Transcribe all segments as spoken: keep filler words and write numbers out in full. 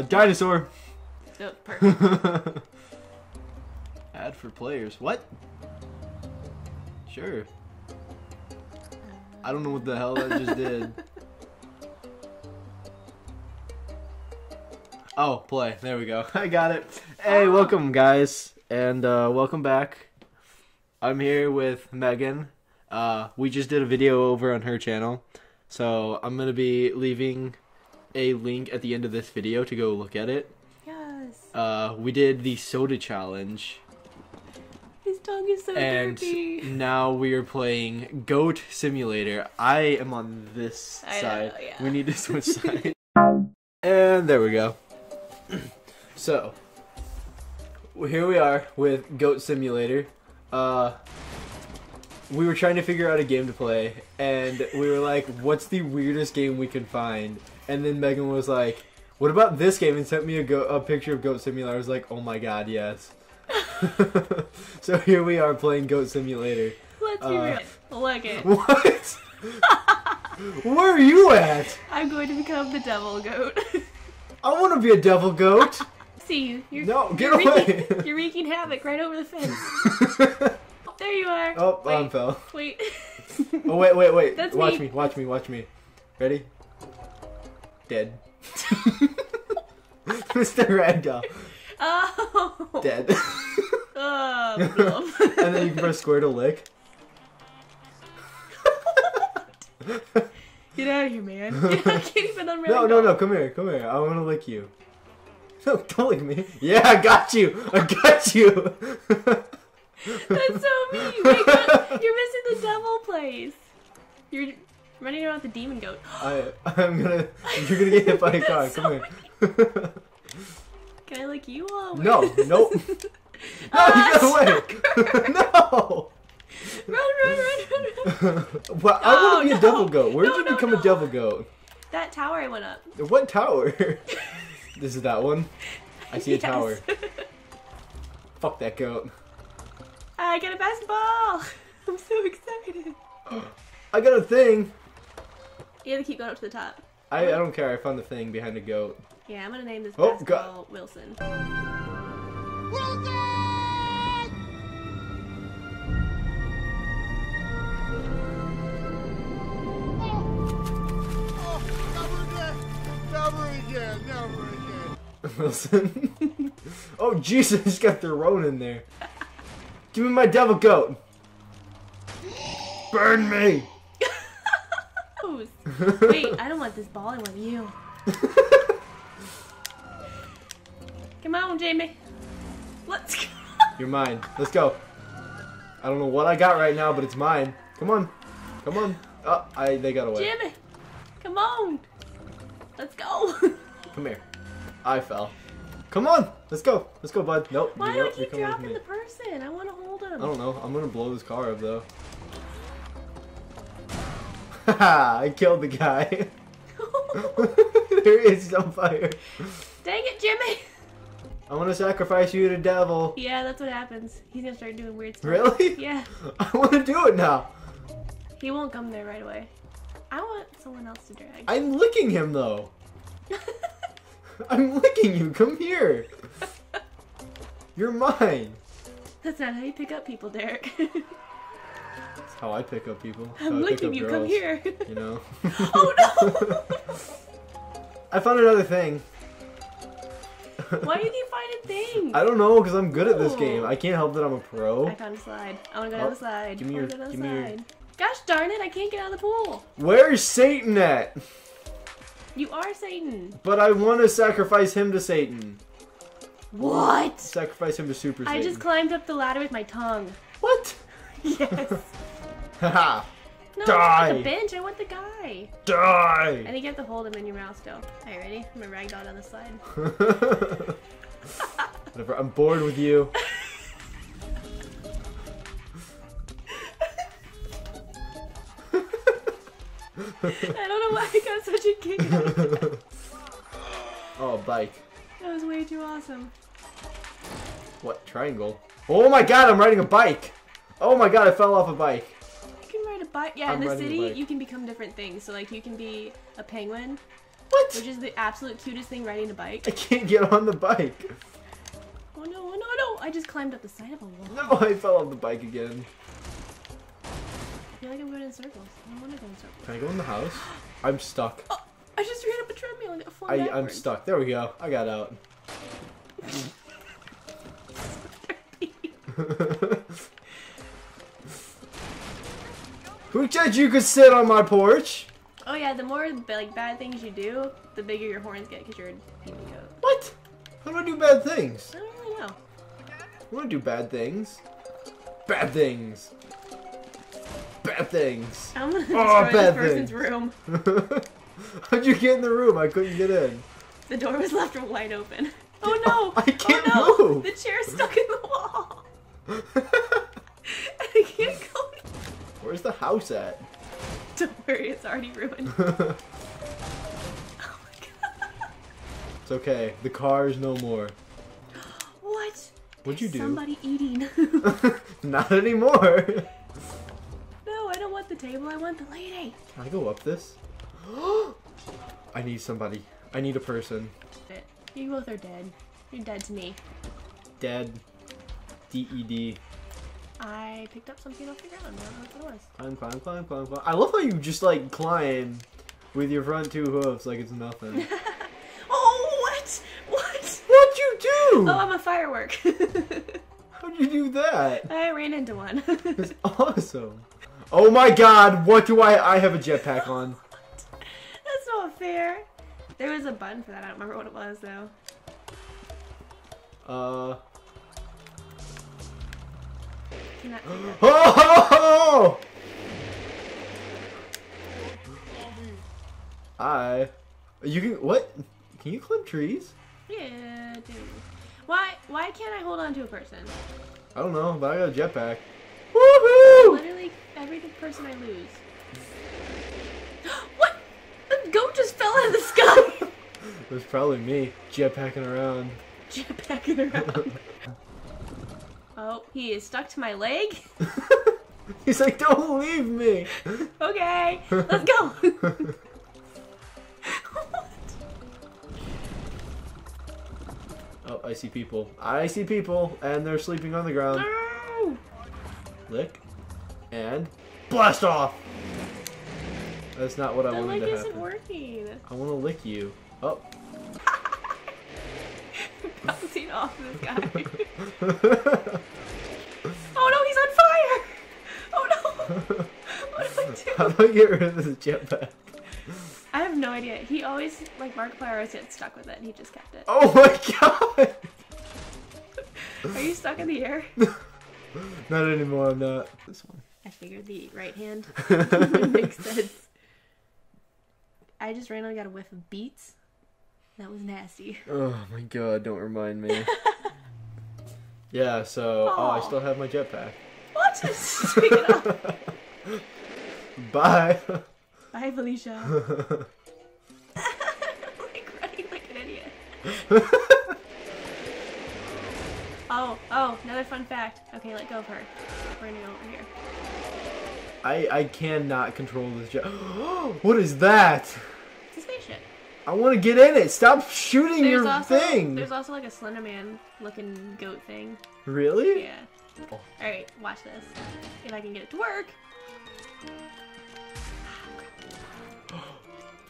Uh, dinosaur. Oh, perfect. Add for players. What? Sure. I don't know what the hell that just did. Oh, play. There we go. I got it. Hey, oh. Welcome, guys, and uh, welcome back. I'm here with Megan. Uh, we just did a video over on her channel, so I'm going to be leaving a link at the end of this video to go look at it. Yes. Uh, we did the soda challenge. His tongue is so and dirty. And now we are playing Goat Simulator. I am on this I side. Know, yeah. We need to switch sides. And there we go. So, here we are with Goat Simulator. Uh, we were trying to figure out a game to play, and we were like, what's the weirdest game we can find? And then Megan was like, what about this game? And sent me a, go a picture of Goat Simulator. I was like, oh my god, yes. So here we are playing Goat Simulator. Let's hear it. Look it. What? Where are you at? I'm going to become the devil goat. I want to be a devil goat. See you. You're, no, get you're away. Wreaking, you're wreaking havoc right over the fence. There you are. Oh, wait, I fell. Wait. Oh, wait, wait, wait. That's watch me. me, watch me, watch me. Ready? Dead. Mister Ragdoll. Oh. Dead. Oh, and then you can press square to lick. Get out of here, man. Get out, I can't even unwrap. No, no, no, come here, come here. I want to lick you. No, don't lick me. Yeah, I got you. I got you. That's so mean. Wait, God, you're missing the devil place. You're running around with the demon goat. I, I'm gonna. You're gonna get hit by a car. So come here. Can I lick you all? No, nope. No, uh, you got away. No. Run, run, run, run, run. Well, no, I want to be no. a devil goat. Where no, did you no, become no. a devil goat? That tower I went up. What tower? This is that one. I see a yes. tower. Fuck that goat. I got a basketball. I'm so excited. I got a thing. You have to keep going up to the top. I, I don't care. I found the thing behind the goat. Yeah, I'm going to name this oh, basketball God. Wilson. Wilson! Again, never again. Wilson. Oh, Jesus got thrown in there. Give me my devil goat. Burn me. Wait, I don't want this ball. I want you. Come on, Jamie. Let's go. You're mine. Let's go. I don't know what I got right now, but it's mine. Come on. Come on. Oh, I, they got away. Jimmy. Come on. Let's go. Come here. I fell. Come on. Let's go. Let's go, bud. Nope. Why do I keep dropping the person? I want to hold him. I don't know. I'm going to blow this car up, though. Haha. I killed the guy. There he is on fire. Dang it, Jimmy. I want to sacrifice you to devil. Yeah, that's what happens. He's going to start doing weird stuff. Really? Yeah. I want to do it now. He won't come there right away. I want someone else to drag. I'm licking him, though. I'm licking you. Come here. You're mine. That's not how you pick up people, Derek. That's how I pick up people. I'm licking you. Girls, come here. You know? Oh, no. I found another thing. Why do you keep finding things? I don't know, because I'm good at this game. I can't help that I'm a pro. I found a slide. I want to go oh, down the slide. Give me your... Give me your... Gosh darn it, I can't get out of the pool. Where's Satan at? You are Satan. But I want to sacrifice him to Satan. What? Sacrifice him to Super Satan. I just climbed up the ladder with my tongue. What? Yes. Haha. No, die. It's like a bench. I want the guy. Die. I think you have to hold him in your mouth still. Alright, ready? I'm gonna ragdoll down the slide. Whatever, I'm bored with you. I don't know why I got such a kick. Oh, bike. That was way too awesome. What? Triangle? Oh my god, I'm riding a bike! Oh my god, I fell off a bike. You can ride a bike. Yeah, I'm in the city, you can become different things. So, like, you can be a penguin, What? Which is the absolute cutest thing, riding a bike. I can't get on the bike. Oh no, no, no! I just climbed up the side of a wall. No, I fell off the bike again. I feel like I'm going in circles. I don't want to go in circles. Can I go in the house? I'm stuck. Oh, I just ran up a treadmill and it flew backwards. I'm stuck. There we go. I got out. Who said you could sit on my porch? Oh yeah, the more like bad things you do, the bigger your horns get because you're a baby goat. What? How do I do bad things? I don't really know. I want to do bad things. Bad things. Bad things. I'm gonna destroy oh, bad this person's things. room. How'd you get in the room? I couldn't get in. The door was left wide open. Oh no! Oh, I can't oh, no. move! The chair's stuck in the wall! I can't go. Where's the house at? Don't worry, it's already ruined. Oh my god. It's okay. The car is no more. What? What'd you do? Somebody eating. Not anymore. No, I don't want the table. I want the lady. Can I go up this? I need somebody. I need a person. You both are dead. You're dead to me. Dead. D E D. I picked up something off the ground. I don't know what it was. Climb, climb, climb, climb, climb. I love how you just like climb with your front two hooves like it's nothing. Oh, what? What? What'd you do? Oh, I'm a firework. How'd you do that? I ran into one. That's awesome. Oh my god, what do I. I have a jetpack on. That's not fair. There was a button for that. I don't remember what it was though. Uh. Can that be that? Oh! Hi. You can what? Can you climb trees? Yeah, dude. Why? Why can't I hold on to a person? I don't know, but I got a jetpack. Woohoo! Literally every person I lose. What? The goat just fell out of the sky! It was probably me, jetpacking around. Jetpacking around. Oh, he is stuck to my leg? He's like, don't leave me! Okay, let's go! What? Oh, I see people. I see people, and they're sleeping on the ground. No! Lick, and blast off! That's not what I wanted to happen. The lick isn't working. I want to lick you. Oh. Bouncing off this guy. Oh no, he's on fire! Oh no! What do I do? How do I get rid of this jetpack? I have no idea. He always, like Markiplier, always gets stuck with it and he just kept it. Oh my god! Are you stuck in the air? Not anymore, I'm not. This one. I figured the right hand would make sense. I just randomly got a whiff of beets. That was nasty. Oh my god, don't remind me. Yeah, so aww. Oh, I still have my jetpack. What? Just pick it up. Bye. Bye, Felicia. I'm like running like an idiot. Oh, oh, another fun fact. Okay, let go of her. We're gonna go over here. I I cannot control this jet. What is that? It's a spaceship. I want to get in it. Stop shooting there's your also, thing. There's also like a Slender Man looking goat thing. Really? Yeah. Oh. All right, watch this. If I can get it to work.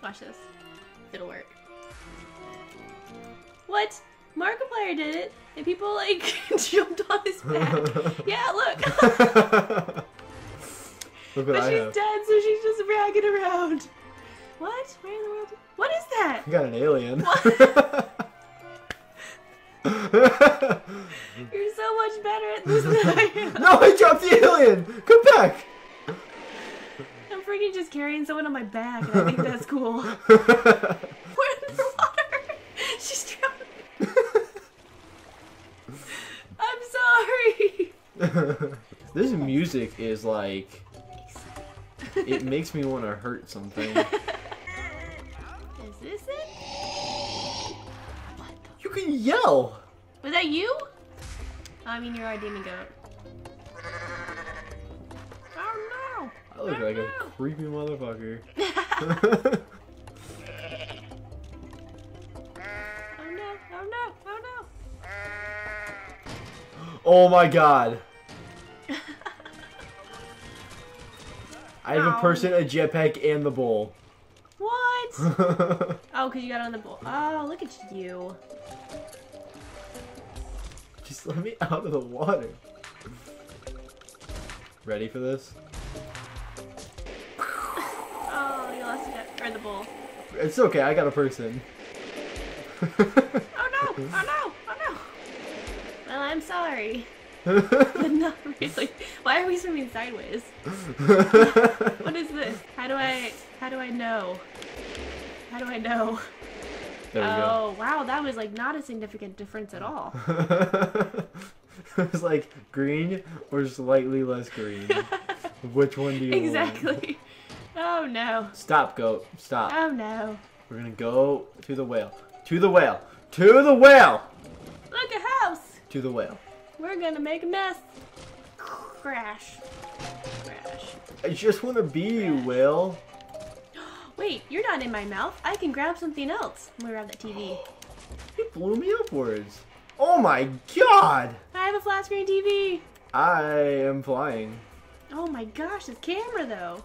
Watch this. It'll work. What? Markiplier did it, and people like jumped on his back. Yeah, look. Look what but I she's have. dead, so she's just ragging around. What? Where in the world? What is that? You got an alien. You're so much better at this than I am. No, I dropped the alien. Come back. I'm freaking just carrying someone on my back, and I think that's cool. We're underwater. She's drowning. I'm sorry. This music is like. It makes me want to hurt something. Is this it? What the you can yell! Was that you? I mean, you're our demon goat. Oh no! I look oh, like no. a creepy motherfucker. Oh my god. I have Ow. a person, a jetpack, and the bowl. What? Oh, because you got on the bowl. Oh, look at you. Just let me out of the water. Ready for this? Oh, you lost it. Or the bowl. It's okay, I got a person. Oh no! Oh no! Oh no! Well, I'm sorry. But not really. Why are we swimming sideways? What is this? How do I... How do I know? How do I know? There we oh, go. Wow, that was like not a significant difference at all. It was like green or slightly less green. Which one do you exactly. want? Exactly. Oh no. Stop, goat. Stop. Oh no. We're gonna go to the whale. To the whale. To the whale! Look, a house! To the whale. We're gonna make a mess. Crash. Crash. I just wanna be you, whale. Wait, you're not in my mouth. I can grab something else. I'm gonna grab that T V. It blew me upwards. Oh my god! I have a flat screen T V. I am flying. Oh my gosh, this camera though.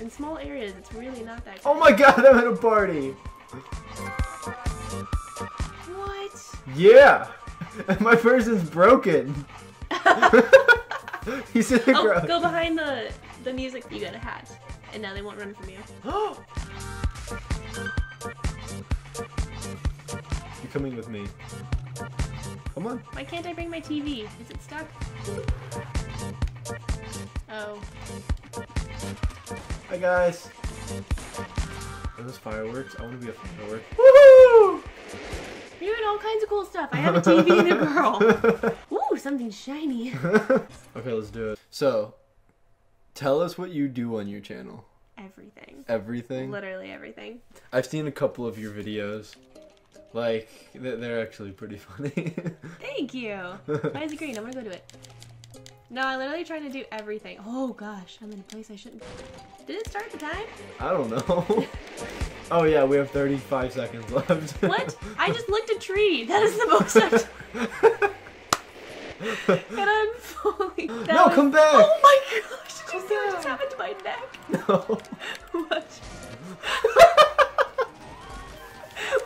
In small areas, it's really not that good. Oh my god, I'm at a party! Yeah! My person's broken! He's in the oh, ground. Go behind the, the music. You got a hat. And now they won't run from you. You're coming with me. Come on. Why can't I bring my T V? Is it stuck? Oh. Hi guys. Are those fireworks? I want to be a firework. Woohoo! You're doing all kinds of cool stuff. I have a T V and a girl. Ooh, something shiny. Okay, let's do it. So, tell us what you do on your channel. Everything. Everything? Literally everything. I've seen a couple of your videos. Like, they're actually pretty funny. Thank you. Why is it green? I'm gonna go do it. No, I literally try to do everything. Oh gosh, I'm in a place I shouldn't be. Did it start the time? I don't know. Oh yeah, we have thirty-five seconds left. What? I just licked a tree. That is the most I've... And I'm falling down. No, come back! Oh my gosh, did you come see back. what just happened to my neck? No. What?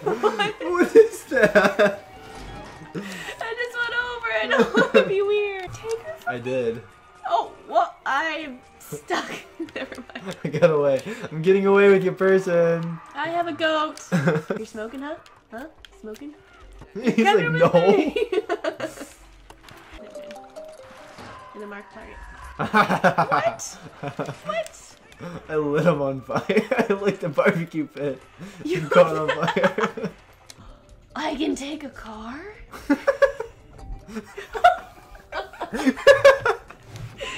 What? What is that? I just went over and I want to be weird. Take her from I did. Oh, what? I'm stuck. Never mind. I got away. I'm getting away with your person. I have a goat. You're smoking, huh? Huh? Smoking? He's Come like, no. In the Markiplier. What? What? I lit him on fire. I lit the barbecue pit. You caught on fire. I can take a car?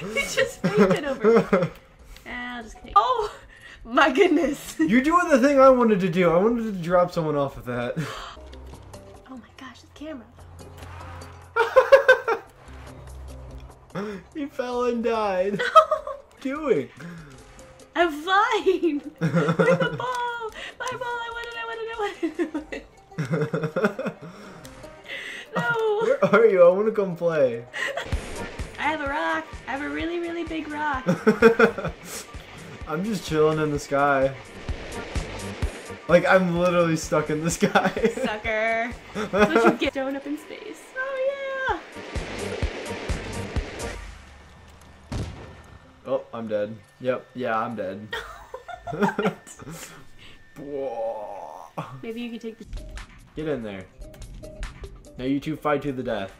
You just fainted over. I'll just kidding. Oh my goodness! You're doing the thing I wanted to do. I wanted to drop someone off of that. Oh my gosh, the camera! He fell and died. No. What are you doing? I'm flying with the ball. My ball! I wanted. I wanted. I wanted. No. Where are you? I want to come play. I have a rock. I have a really, really big rock. I'm just chilling in the sky. Like, I'm literally stuck in the sky. Sucker. That's what you get thrown up in space. Oh, yeah. Oh, I'm dead. Yep. Yeah, I'm dead. Maybe you could take the... Get in there. Now you two fight to the death.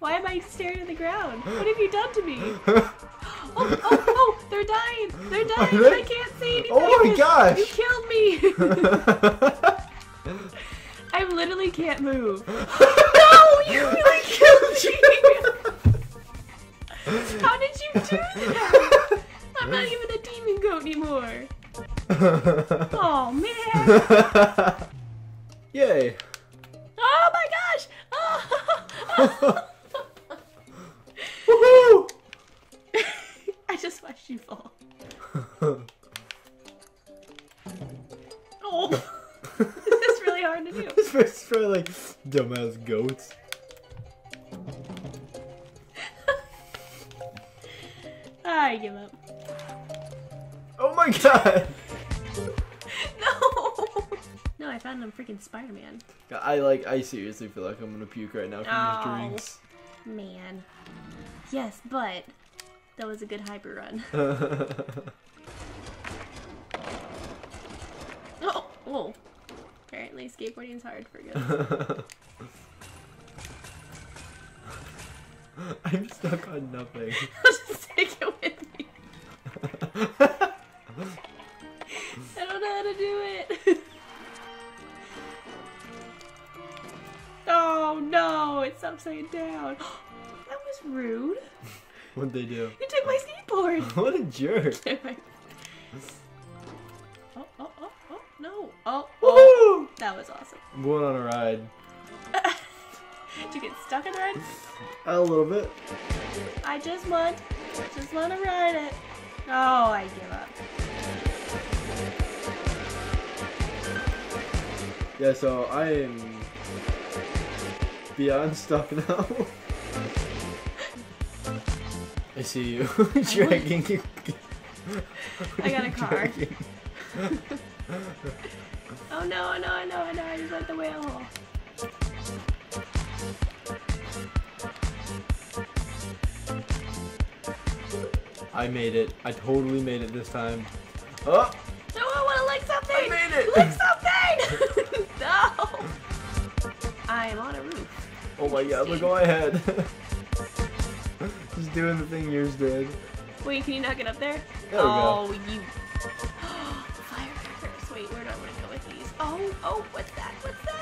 Why am I staring at the ground? What have you done to me? Oh, oh, oh, they're dying! They're dying! They... I can't see anything! Oh my gosh! You killed me! I literally can't move. No! You really killed me! How did you do that? I'm not even a demon goat anymore. Oh man! Yay! Oh my gosh! Oh. I just watched you fall. Dumbass goats. I give up. Oh my god! No! No, I found him freaking Spider-Man. I like, I seriously feel like I'm gonna puke right now from oh, these drinks. Man. Yes, but that was a good hyper run. Oh! Whoa. Apparently skateboarding's hard for good. I'm stuck on nothing. I'll just take it with me. I don't know how to do it. Oh no, it's upside down. That was rude. What'd they do? You took my skateboard. What a jerk. Oh, oh, oh, oh, no. Oh, oh. That was awesome. I'm going on a ride. Did you get stuck in the ride? A little bit. I just want, just want to ride it. Oh, I give up. Yeah, so I am beyond stuck now. I see you dragging you. I got a car. Oh no, I know, I know, I know, I just let the whale hole. I made it. I totally made it this time. Oh! No, I want to lick something! I made it! Lick something! No! I'm on a roof. Oh my god, look at my head. Just doing the thing yours did. Wait, can you not get up there? There we oh, go. You... Firecrackers. Wait, where do I want to go with these? Oh, oh, what's that? What's that?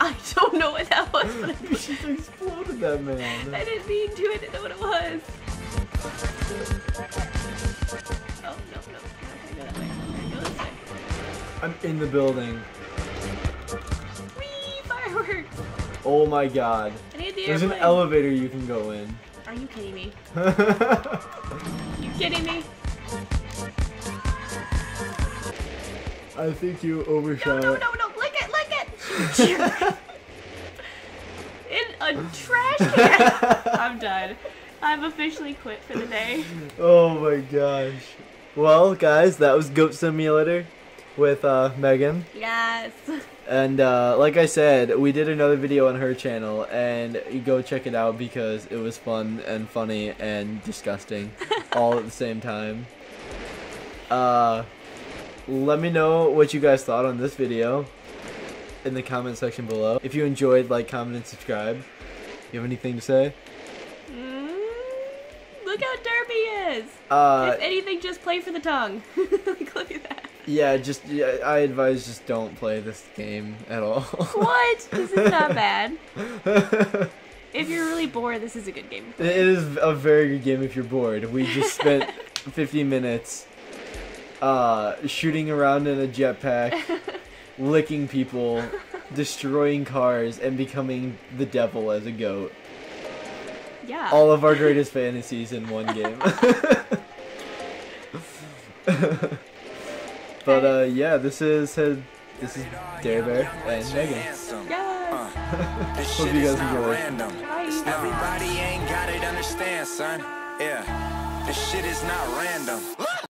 I don't know what that was, but you just exploded that man. I didn't mean to, I didn't know what it was. Oh, no, no. I'm not gonna go that way. I'm gonna go this way. I'm in the building. Whee! Fireworks! Oh my god. I need the There's airplane. An elevator you can go in. Are you kidding me? You kidding me? I think you overshot. No, no, no, no. In a trash can. I'm done. I've officially quit for the day. Oh my gosh. Well, guys, that was Goat Simulator with uh, Megan. Yes. And uh, like I said, we did another video on her channel, and you go check it out because it was fun and funny and disgusting all at the same time. Uh, let me know what you guys thought on this video in the comment section below. If you enjoyed, like, comment, and subscribe. You have anything to say? Mm, look how derpy is! Uh, if anything, just play for the tongue. Like, look at that. Yeah, just, yeah, I advise just don't play this game at all. What? This is not bad. If you're really bored, this is a good game. It is a very good game if you're bored. We just spent fifty minutes uh, shooting around in a jetpack. Licking people, destroying cars, and becoming the devil as a goat. Yeah. All of our greatest fantasies in one game. But uh, yeah, this is uh, this is Derek and Megan. Yes. Hope you guys enjoy. Everybody ain't got it, understand, son. Yeah, this shit is not random.